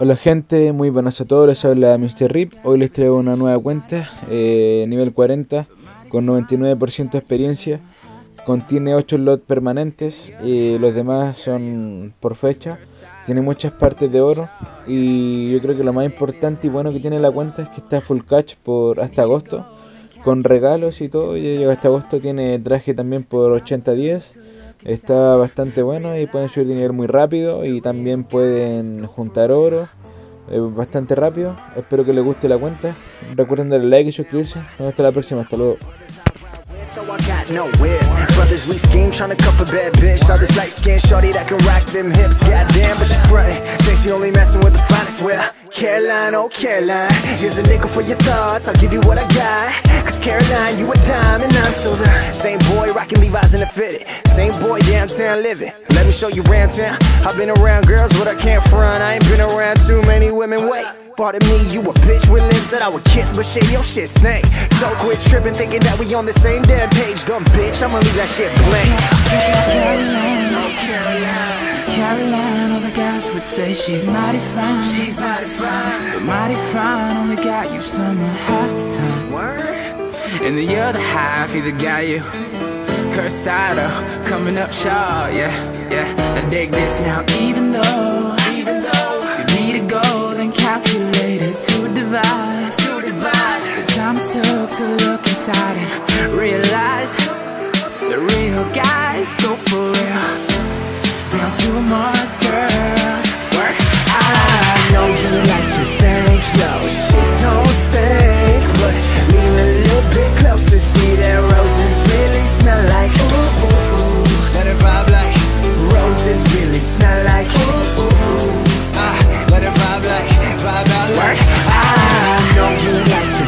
Hola gente, muy buenas a todos, les habla Mr. Rip. Hoy les traigo una nueva cuenta, nivel 40, con 99% de experiencia. Contiene 8 lots permanentes, los demás son por fecha. Tiene muchas partes de oro y yo creo que lo más importante y bueno que tiene la cuenta es que está full catch por hasta agosto, con regalos y todo. Ya llega hasta agosto, tiene traje también por 80 días. Está bastante bueno y pueden subir de nivel muy rápido y también pueden juntar oro bastante rápido. Espero que les guste la cuenta. Recuerden darle like y suscribirse. Nos vemos hasta la próxima. Hasta luego. Caroline, oh Caroline, here's a nickel for your thoughts, I'll give you what I got. Cause Caroline, you a dime and I'm still there. Same boy, rockin' Levi's and a fitted. Same boy, downtown living. Let me show you round town. I've been around girls, but I can't front. I ain't been around too many women, wait. Pardon me, you a bitch with lips that I would kiss, but shit, your shit stank. So quit trippin', thinking that we on the same damn page. Dumb bitch, I'ma leave that shit blank. Caroline, oh Caroline, Caroline. Would say she's mighty fine, but mighty fine only got you summer half the time. Word. And the other half either got you cursed out or coming up short. Yeah. Now dig this. Now even though you need to go, then calculator to divide the time it took to look inside and realize the real guys go for real down to Mars, girl. I know you like to